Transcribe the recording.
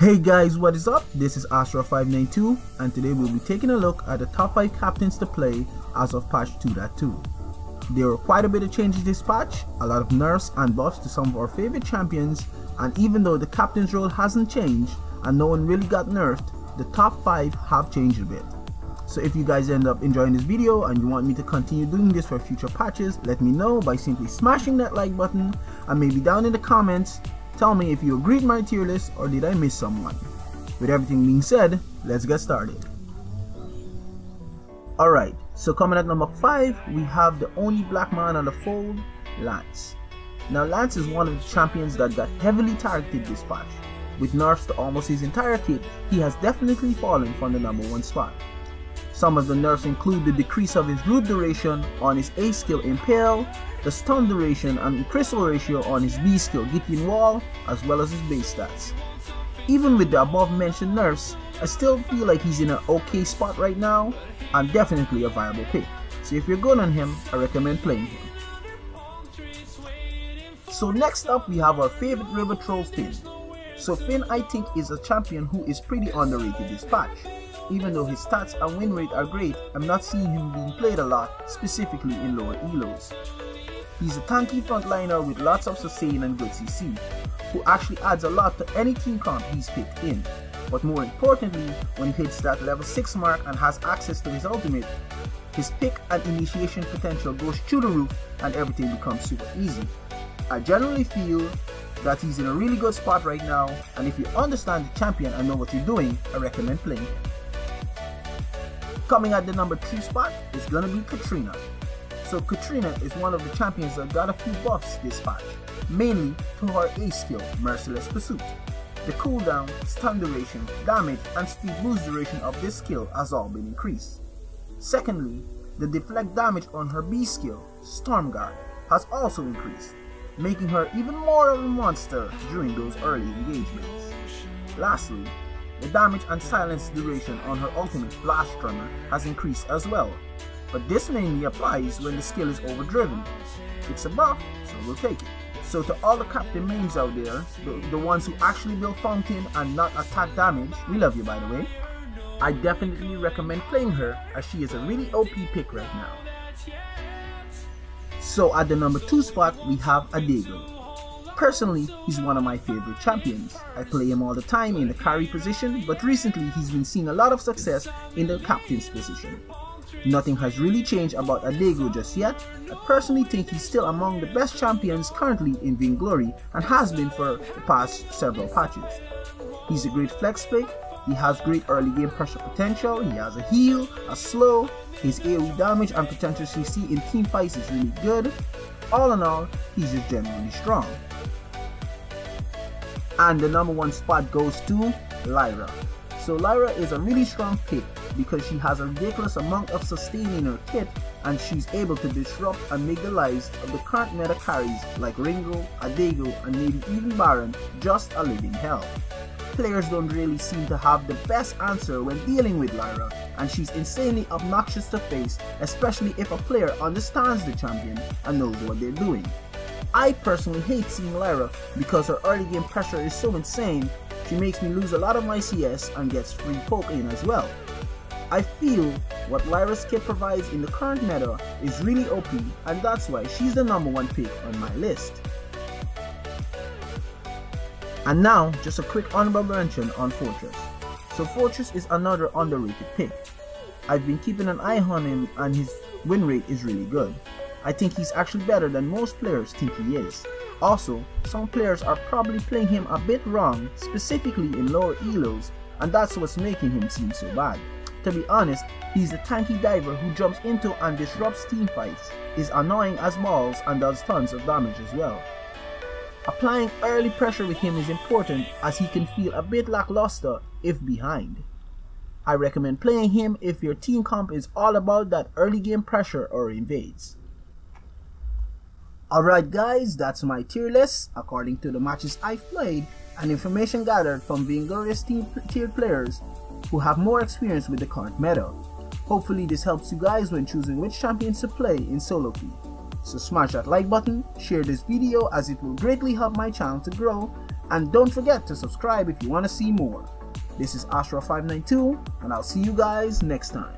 Hey guys, what is up? This is Asura592 and today we'll be taking a look at the top 5 captains to play as of patch 2.2. There were quite a bit of changes this patch, a lot of nerfs and buffs to some of our favorite champions, and even though the captain's role hasn't changed and no one really got nerfed, the top 5 have changed a bit. So if you guys end up enjoying this video and you want me to continue doing this for future patches, let me know by simply smashing that like button, and maybe down in the comments tell me if you agreed with my tier list or did I miss someone. With everything being said, let's get started. Alright, so coming at number 5, we have the only black man on the fold, Lance. Now Lance is one of the champions that got heavily targeted this patch. With nerfs to almost his entire kit, he has definitely fallen from the number 1 spot. Some of the nerfs include the decrease of his root duration on his A skill Impale, the stun duration and crystal ratio on his B skill Geekin Wall, as well as his base stats. Even with the above mentioned nerfs, I still feel like he's in an okay spot right now and definitely a viable pick, so if you're good on him, I recommend playing him. So next up we have our favorite river troll Finn. So Finn, I think, is a champion who is pretty underrated this patch. Even though his stats and win rate are great, I'm not seeing him being played a lot, specifically in lower elos. He's a tanky frontliner with lots of sustain and good CC, who actually adds a lot to any team comp he's picked in, but more importantly, when he hits that level 6 mark and has access to his ultimate, his pick and initiation potential goes through the roof and everything becomes super easy. I generally feel that he's in a really good spot right now, and if you understand the champion and know what you're doing, I recommend playing him. Coming at the number 3 spot is gonna be Katrina. So Katrina is one of the champions that got a few buffs this patch, mainly to her A skill Merciless Pursuit. The cooldown, stun duration, damage and speed boost duration of this skill has all been increased. Secondly, the deflect damage on her B skill Stormguard has also increased, making her even more of a monster during those early engagements. Lastly, the damage and silence duration on her ultimate Blast Runner has increased as well, but this mainly applies when the skill is overdriven. It's a buff, so we'll take it. So to all the captain mains out there, the ones who actually build fountain and not attack damage, we love you by the way, I definitely recommend playing her as she is a really OP pick right now. So at the number 2 spot we have Adagio. Personally, he's one of my favorite champions. I play him all the time in the carry position, but recently he's been seeing a lot of success in the captain's position. Nothing has really changed about Adagio just yet. I personally think he's still among the best champions currently in Vainglory and has been for the past several patches. He's a great flex pick, he has great early game pressure potential, he has a heal, a slow, his AoE damage and potential CC in team fights is really good. All in all, he's just genuinely strong. And the number 1 spot goes to Lyra. So Lyra is a really strong pick because she has a ridiculous amount of sustain in her kit and she's able to disrupt and make the lives of the current meta carries like Ringo, Adagio and maybe even Baron just a living hell. Players don't really seem to have the best answer when dealing with Lyra, and she's insanely obnoxious to face, especially if a player understands the champion and knows what they're doing. I personally hate seeing Lyra because her early game pressure is so insane, she makes me lose a lot of my CS and gets free poke in as well. I feel what Lyra's kit provides in the current meta is really OP, and that's why she's the number 1 pick on my list. And now, just a quick honorable mention on Fortress. So Fortress is another underrated pick. I've been keeping an eye on him and his win rate is really good. I think he's actually better than most players think he is. Also, some players are probably playing him a bit wrong, specifically in lower elos, and that's what's making him seem so bad. To be honest, he's a tanky diver who jumps into and disrupts team fights, is annoying as balls and does tons of damage as well. Applying early pressure with him is important as he can feel a bit lackluster if behind. I recommend playing him if your team comp is all about that early game pressure or invades. Alright guys, that's my tier list according to the matches I've played and information gathered from Vainglorious tier players who have more experience with the current meta. Hopefully this helps you guys when choosing which champions to play in solo queue. So smash that like button, share this video as it will greatly help my channel to grow, and don't forget to subscribe if you want to see more. This is Asura592 and I'll see you guys next time.